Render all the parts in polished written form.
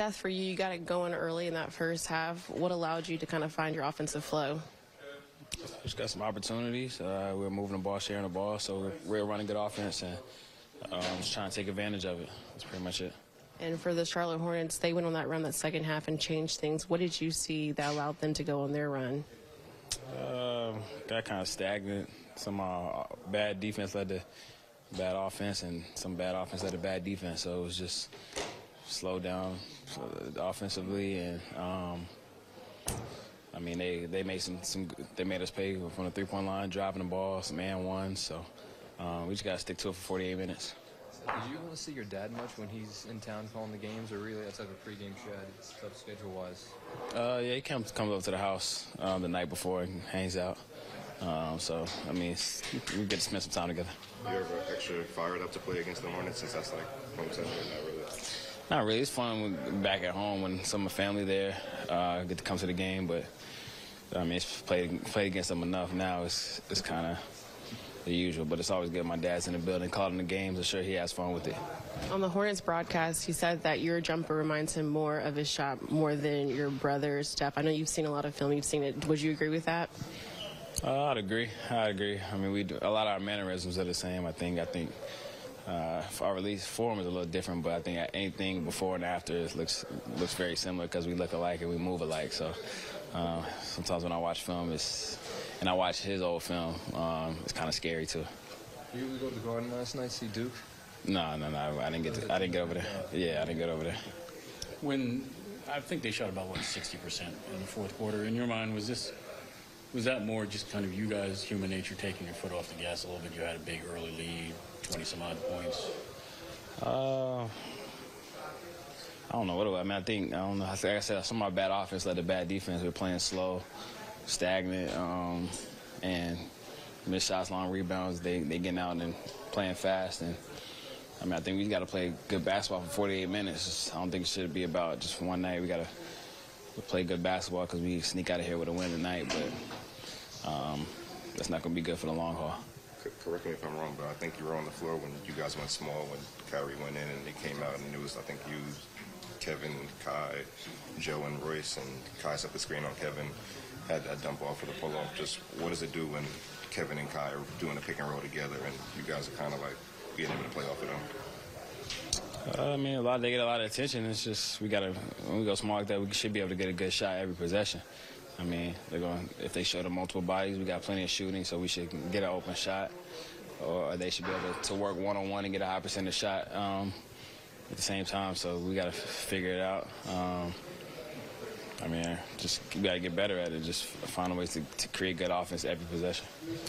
Seth, for you, you got it going early in that first half. What allowed you to kind of find your offensive flow? Just got some opportunities. We were moving the ball, sharing the ball, so we were running good offense, and just trying to take advantage of it. That's pretty much it. And for the Charlotte Hornets, they went on that run that second half and changed things. What did you see that allowed them to go on their run? Got kind of stagnant. Some bad defense led to bad offense, and some bad offense led to bad defense. So it was just slow down offensively, and I mean they made us pay from the three-point line, dropping the ball, some and one. So we just got to stick to it for 48 minutes. Do you want to see your dad much when he's in town calling the games, or really that's like a pregame chat, schedule-wise? Yeah, he comes up to the house the night before and hangs out. So, I mean, we get to spend some time together. You ever extra fired up to play against the Hornets since that's like home center? Not really. Not really. It's fun when, back at home when some of my family there get to come to the game, but I mean, it's played against them enough now. It's kind of the usual, but it's always good. My dad's in the building, calling the games. I'm sure he has fun with it. On the Hornets broadcast, he said that your jumper reminds him more of his shot more than your brother's step. I know you've seen a lot of film. You've seen it. Would you agree with that? I'd agree. I mean, we do, a lot of our mannerisms are the same. I think our release form is a little different, but I think anything before and after it looks very similar because we look alike and we move alike. So sometimes when I watch film, and I watched his old film. It's kind of scary too. Did you go to the Garden last night, see Duke? No. I didn't get over there. Yeah, I didn't get over there. When I think they shot about what 60% in the fourth quarter. In your mind, was that more just kind of you guys, human nature, taking your foot off the gas a little bit? You had a big early lead, 20-some odd points. I don't know what it was. I mean, I don't know. Like I said, some of our bad offense led to bad defense. We were playing slow, stagnant, and missed shots, long rebounds. They getting out and playing fast, and I mean I think we got to play good basketball for 48 minutes. I don't think it should be about just one night. We got to play good basketball because we sneak out of here with a win tonight, but that's not going to be good for the long haul. Correct me if I'm wrong, but I think you were on the floor when you guys went small when Kyrie went in and they came out, and it was I think you, Kevin, Kai, Joe, and Royce, and Kai's up the screen on Kevin. Had that dump off for the pull-off. Just what does it do when Kevin and Kai are doing a pick-and-roll together and you guys are kind of like being able to play off of them? I mean, they get a lot of attention. It's just when we go small like that, we should be able to get a good shot every possession. I mean, if they show the multiple bodies, we got plenty of shooting, so we should get an open shot, or they should be able to work one-on-one and get a high percentage shot at the same time. So we got to figure it out. I mean, just you got to get better at it. Just find ways to create good offense every possession.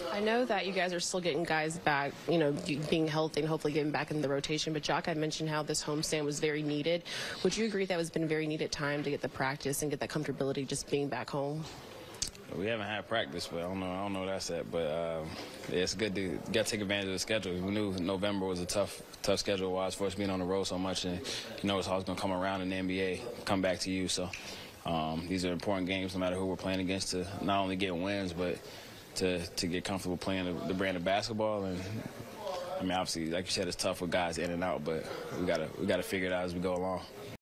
I know that you guys are still getting guys back, you know, being healthy and hopefully getting back in the rotation. But Jock had mentioned how this homestand was very needed. Would you agree that it's been a very needed time to get the practice and get that comfortability just being back home? We haven't had practice, but I don't know where that's at. But yeah, it's good to got to take advantage of the schedule. We knew November was a tough schedule wise for us being on the road so much, and you know it's always gonna come around in the NBA, come back to you. So. These are important games, no matter who we're playing against, to not only get wins, but to get comfortable playing the brand of basketball. And I mean, obviously, like you said, it's tough with guys in and out, but we gotta figure it out as we go along.